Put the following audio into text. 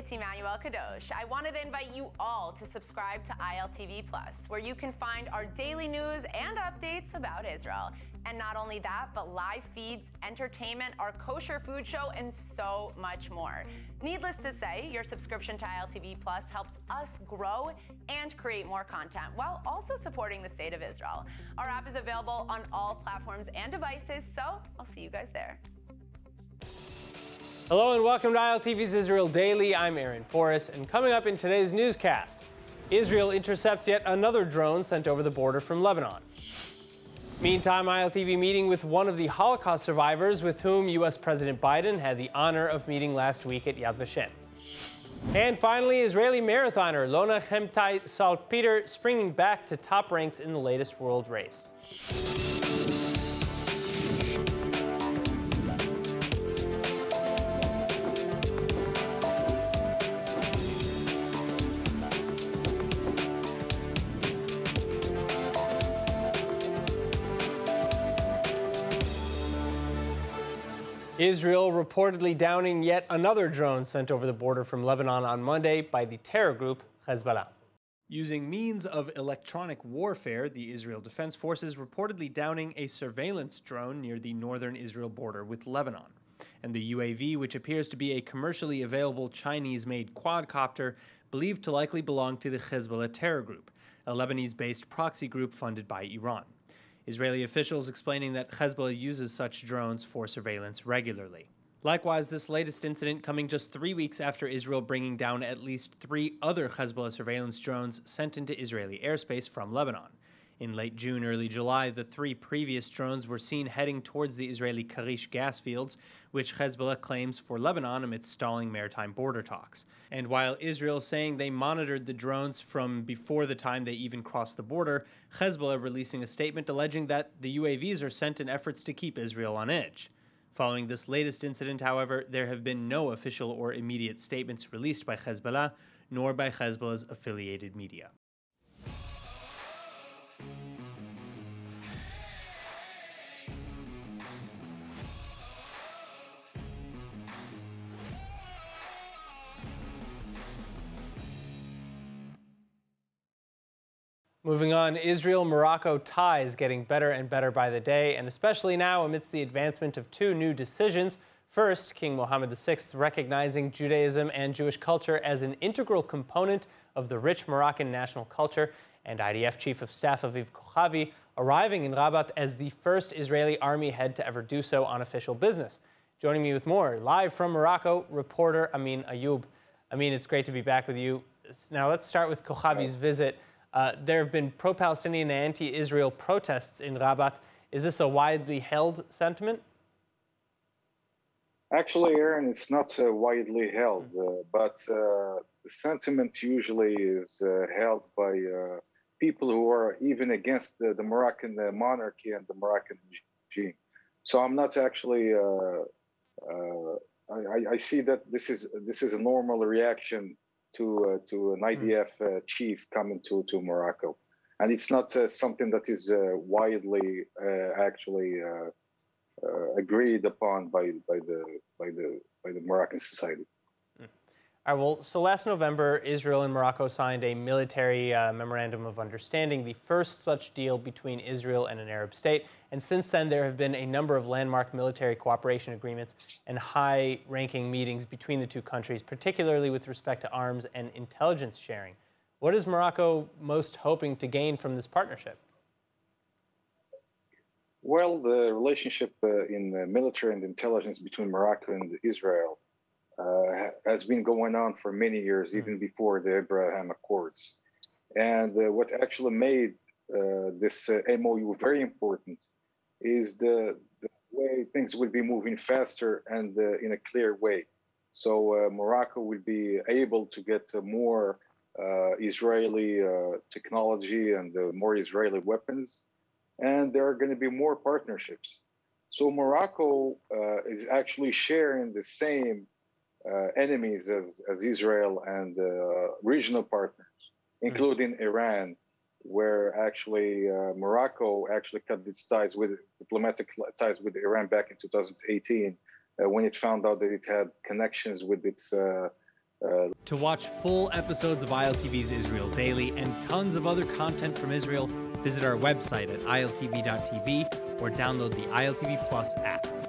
it's Emmanuel Kadosh. I wanted to invite you all to subscribe to ILTV Plus, where you can find our daily news and updates about Israel. And not only that, but live feeds, entertainment, our kosher food show, and so much more. Needless to say, your subscription to ILTV Plus helps us grow and create more content while also supporting the state of Israel. Our app is available on all platforms and devices, so I'll see you guys there. Hello and welcome to ILTV's Israel Daily. I'm Aaron Forrest, and coming up in today's newscast, Israel intercepts yet another drone sent over the border from Lebanon. Meantime, ILTV meeting with one of the Holocaust survivors with whom U.S. President Biden had the honor of meeting last week at Yad Vashem. And finally, Israeli marathoner Lonah Chemtai Salpeter springing back to top ranks in the latest world race. Israel reportedly downing yet another drone sent over the border from Lebanon on Monday by the terror group Hezbollah. Using means of electronic warfare, the Israel Defense Forces reportedly downing a surveillance drone near the northern Israel border with Lebanon. And the UAV, which appears to be a commercially available Chinese-made quadcopter, believed to likely belong to the Hezbollah terror group, a Lebanese-based proxy group funded by Iran. Israeli officials explaining that Hezbollah uses such drones for surveillance regularly. Likewise, this latest incident coming just 3 weeks after Israel bringing down at least 3 other Hezbollah surveillance drones sent into Israeli airspace from Lebanon. In late June, early July, the 3 previous drones were seen heading towards the Israeli Karish gas fields, which Hezbollah claims for Lebanon amidst stalling maritime border talks. And while Israel saying they monitored the drones from before the time they even crossed the border, Hezbollah releasing a statement alleging that the UAVs are sent in efforts to keep Israel on edge. Following this latest incident, however, there have been no official or immediate statements released by Hezbollah, nor by Hezbollah's affiliated media. Moving on, Israel-Morocco ties getting better and better by the day, and especially now amidst the advancement of 2 new decisions. First, King Mohammed VI recognizing Judaism and Jewish culture as an integral component of the rich Moroccan national culture, and IDF Chief of Staff Aviv Kohabi arriving in Rabat as the first Israeli army head to ever do so on official business. Joining me with more, live from Morocco, reporter Amin Ayoub. Amin, it's great to be back with you. Now let's start with Kohabi's visit. There have been pro-Palestinian and anti-Israel protests in Rabat. Is this a widely held sentiment? Actually, Aaron, it's not widely held, but the sentiment usually is held by people who are even against the Moroccan monarchy and the Moroccan regime. So I'm not actually. I see that this is a normal reaction to an IDF chief coming to Morocco. And it's not something that is widely actually agreed upon by the Moroccan society. All right, well, so last November, Israel and Morocco signed a military memorandum of understanding, the first such deal between Israel and an Arab state. And since then, there have been a number of landmark military cooperation agreements and high-ranking meetings between the 2 countries, particularly with respect to arms and intelligence sharing. What is Morocco most hoping to gain from this partnership? Well, the relationship in the military and intelligence between Morocco and Israel has been going on for many years, even before the Abraham Accords. And what actually made this MOU very important is the way things will be moving faster and in a clear way. So Morocco will be able to get more Israeli technology and more Israeli weapons. And there are going to be more partnerships. So Morocco is actually sharing the same enemies as Israel and regional partners, including Iran, where actually Morocco actually cut its ties with diplomatic ties with Iran back in 2018 when it found out that it had connections with its To watch full episodes of ILTV's Israel Daily and tons of other content from Israel, visit our website at iltv.tv or download the ILTV Plus app.